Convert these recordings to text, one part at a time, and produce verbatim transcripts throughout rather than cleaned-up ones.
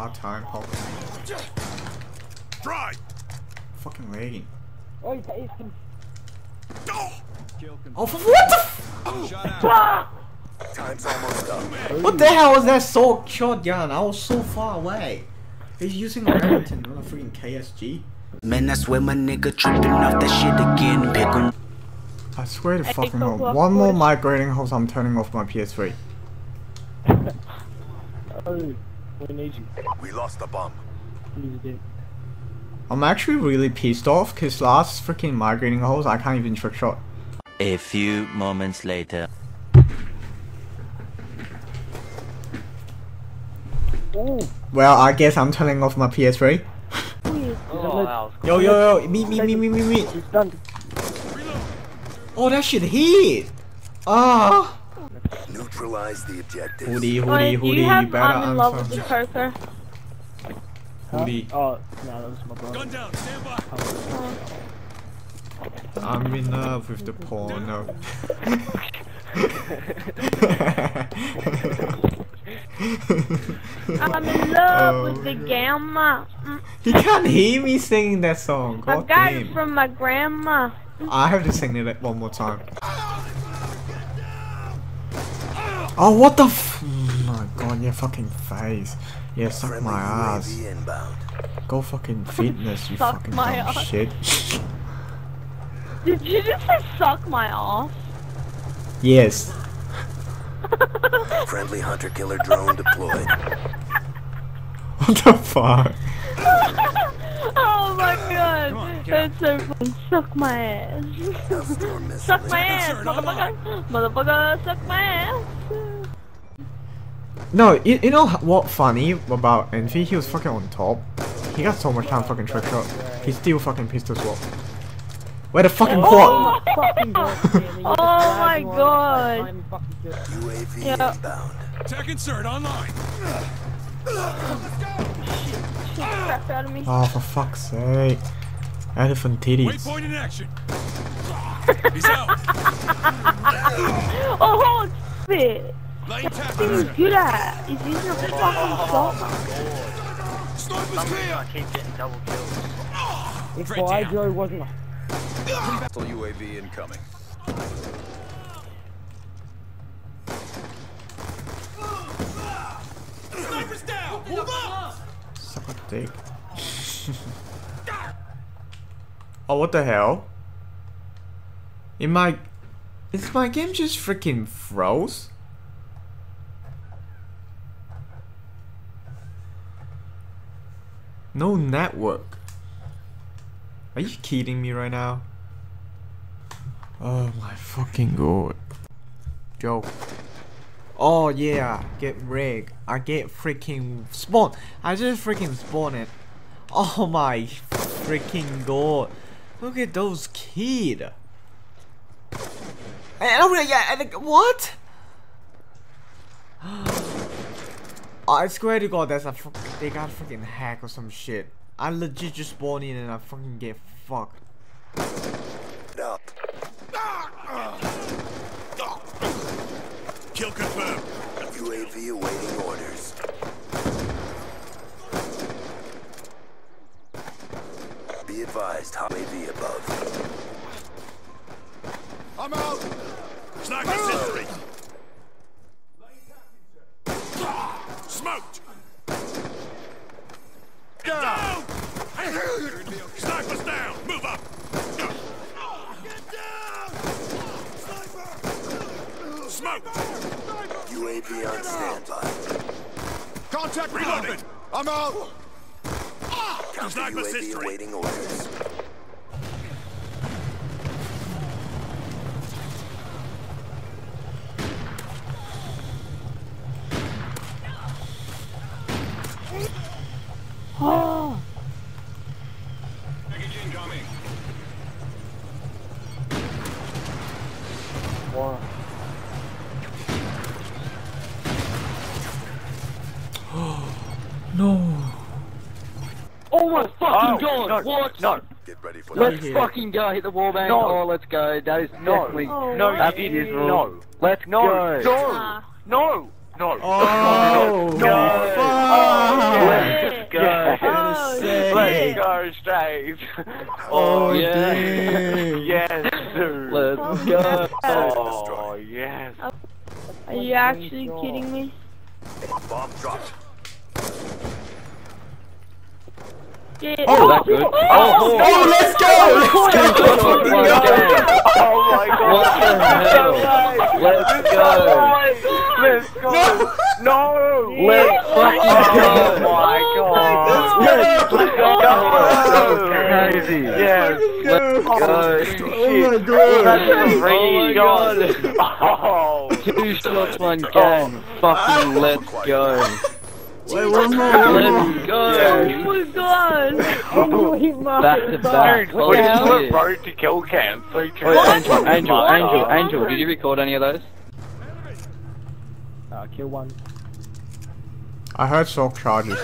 About time, Pop. Try. Fucking lagging. Oh, he's taking. Oh, oh for what the? F oh. Time's almost up. What the hell was that so shotgun? I was so far away. He's using a Remington, not a freaking K S G. Man, I swear my nigga tripping off that shit again. Pick 'em. I swear to fucking hell. One more migrating holes, I'm turning off my P S three. Oh, we need you. We lost the bomb. I'm actually really pissed off because last freaking migrating holes, I can't even trick shot. A few moments later. Ooh. Well, I guess I'm turning off my P S three. Oh, yo, yo, yo, me, me, me, me, me, me. Oh, that shit hit. Ah. Neutralize the objective. Hoodie, hoodie, hoodie, you better answer. Huh? Hoodie. Oh, no, that was my brother. Gun down, stand by. Oh. I'm in love with the porno. I'm in love oh, with the grandma. He can't hear me singing that song. God I got damn. It from my grandma. I have to sing it one more time. Oh, what the f- oh my god, your fucking face. Yeah, suck my ass. Go fucking fitness, you suck fucking my ass. Shit. Did you just say suck my ass? Yes. Friendly hunter killer drone deployed. What the fuck? Oh my god. On, that's so fun. Suck my ass. Suck my ass, motherfucker. Motherfucker, suck my ass. No, you, you know what funny about Envy? He was fucking on top. He got so much time fucking trick shot. He still fucking pistol swap. Where the fucking quad? Oh, oh my god! U A V yeah. Inbound. Tech insert online. Oh, for fuck's sake! Elephant titties. Waypoint in action. He's out. Oh, shit! That thing is good at. He's using a fucking shot. Sniper's clear. I keep getting double kills. If Hydro wasn't. U A V incoming. Sniper's down! Move up! Suck a dick. Oh, what the hell? In my... Is my game just freaking froze? No network. Are you kidding me right now? Oh my fucking god. Go. Oh yeah, get rigged. I get freaking spawned. I just freaking spawned it. Oh my freaking god. Look at those kids. I don't really, yeah, I think, what? I swear to god, that's a fucking, they got a freaking hack or some shit. I legit just spawned in and I fucking get fucked. No. Kill confirmed. U A V awaiting orders. Be advised, U A V above. I'm out. Sniper sentry. Smoked. Down. Sniper's down. Move up. Smoke! U A V on standby. Contact reloading! I'm out! Counter sniper U A V awaiting orders. Oh! Package incoming. Wow. No. Oh my fucking god, no, what? No. Get ready for let's that. Fucking go hit the wall bang. No. Oh, let's go. That is no. Definitely. Oh, no, that it is wrong. No. Let's no. Go. No. No. No. No. Oh, no. No. No. No. No. No. No. No. Let's go, Strafe. Oh, yeah. Yes, sir. Let's go. Oh, yes. Are you actually kidding me? Bomb dropped. Yeah. Oh, oh, that's good. Oh, oh, oh, let's go! Let's go! Oh my god! Oh my god! What the hell? Let's go! Let's go! No! No. Let's fucking go! Oh my god! Let's go! That was so crazy! Yes! Let's go! Oh my god! That's a free gun! Two shots, one game! Fucking let's go! Wait, one more! Let's go! Yeah. Oh my god! Oh my back to back! We're on the road to kill cam. So Wait, Angel, Angel, Angel, Angel, did you record any of those? Uh, kill one. I heard sock charges.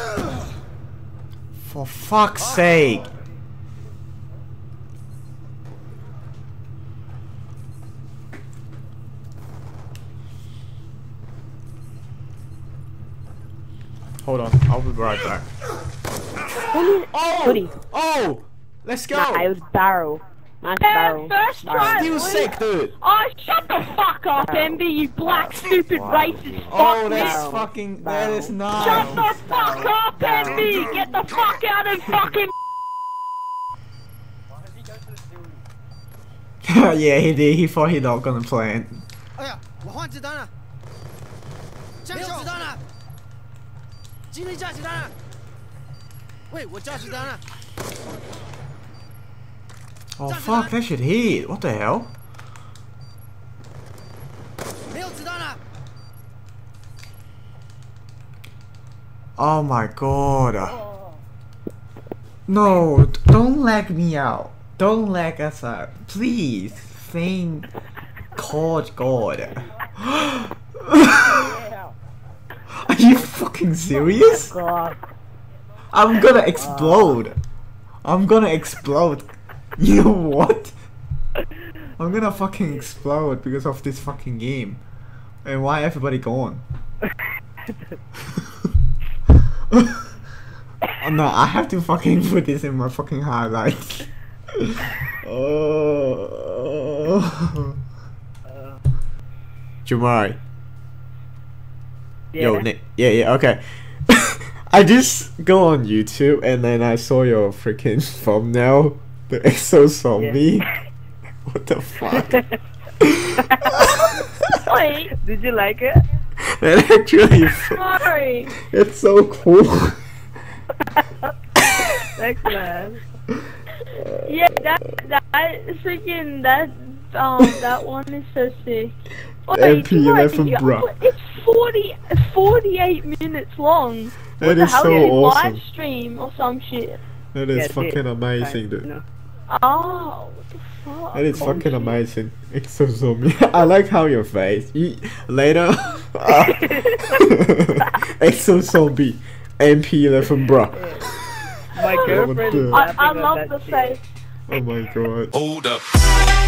For fuck's sake! Hold on, I'll be right back. Oh! Oh! Oh! Let's go! Nah, it was barrel. Nice barrel. First try! He was sick, dude! Oh, shut the fuck up, Envy, you black, stupid, racist fuck! Oh, that's fucking... that is not... Shut the fuck up, Envy! Get the fuck out and fucking... Why did he go to the zoo? Yeah, he did. He thought he not gonna plant. Oh yeah, behind Zidana! Check Zidana! Oh fuck, that shit hit. What the hell? Oh my god. No, don't lag me out. Don't lag us out. Please. Thank God. God. Are you fucking serious? Oh god. I'm gonna explode. I'm gonna explode. You know what? I'm gonna fucking explode because of this fucking game. And why everybody gone? Oh, no, I have to fucking put this in my fucking highlights. Oh. Jamari. Yeah. Yo, Nick. Yeah, yeah, okay. I just go on YouTube and then I saw your freaking thumbnail, the Exo Zombie. Yeah. What the fuck? Wait, did you like it? That actually. Sorry. It's so cool. Thanks, man. Yeah, that that freaking that um that one is so sick. M P eleven, bruh. It's forty-eight minutes long. That is so awesome. Live stream or some shit. That is fucking amazing, dude. Oh, what the fuck? That is fucking amazing. Exo Zombie. I like how your face. You, later. Uh, Exo Zombie. M P eleven, bruh. My girlfriend. I, I love the face. Oh my god. Hold up.